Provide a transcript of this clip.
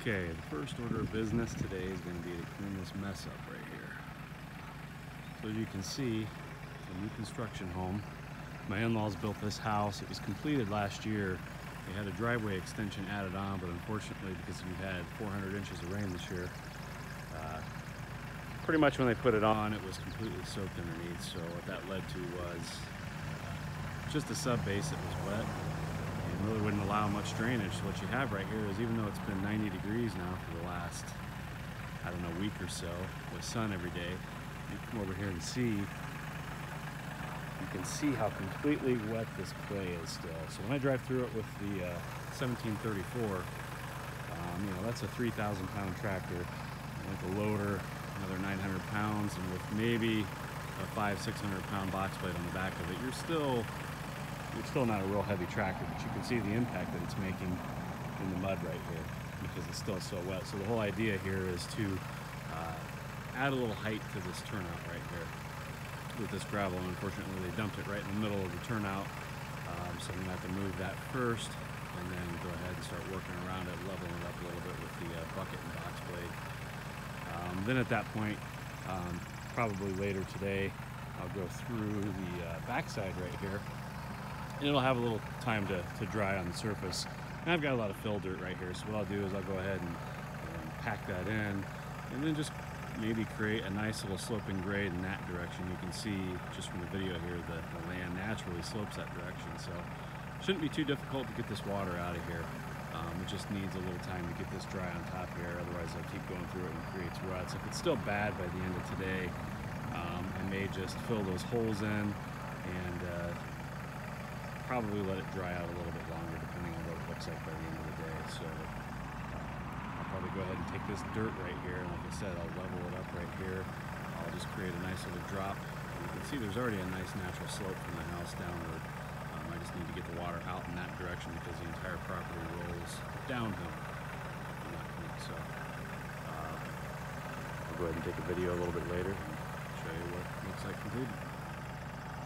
Okay, the first order of business today is going to be to clean this mess up right here. So as you can see, it's a new construction home. My in-laws built this house. It was completed last year. They had a driveway extension added on, but unfortunately, because we've had 400 inches of rain this year, pretty much when they put it on, it was completely soaked underneath. So what that led to was just a sub base that was wet. Really wouldn't allow much drainage. So what you have right here is, even though it's been 90 degrees now for the last, I don't know, week or so with sun every day, you come over here and see, you can see how completely wet this clay is still. So when I drive through it with the 1734, you know, that's a 3,000 pound tractor, and with a loader, another 900 pounds, and with maybe a 500-600 pound box plate on the back of it, it's still not a real heavy tractor, but you can see the impact that it's making in the mud right here because it's still so wet. So the whole idea here is to add a little height to this turnout right here with this gravel. And unfortunately, they dumped it right in the middle of the turnout, so I'm going to have to move that first and then go ahead and start working around it, leveling it up a little bit with the bucket and box blade. Then at that point, probably later today, I'll go through the backside right here. And it'll have a little time to dry on the surface. And I've got a lot of fill dirt right here, so what I'll do is I'll go ahead and pack that in, and then just maybe create a nice little sloping grade in that direction. You can see just from the video here that the land naturally slopes that direction, so it shouldn't be too difficult to get this water out of here. It just needs a little time to get this dry on top here, otherwise I'll keep going through it and it creates ruts. If it's still bad by the end of today, I may just fill those holes in and probably let it dry out a little bit longer, depending on what it looks like by the end of the day. So I'll probably go ahead and take this dirt right here, and like I said, I'll level it up right here. I'll just create a nice little drop. And you can see there's already a nice natural slope from the house downward. I just need to get the water out in that direction because the entire property rolls downhill from that point. So I'll go ahead and take a video a little bit later and show you what it looks like completed.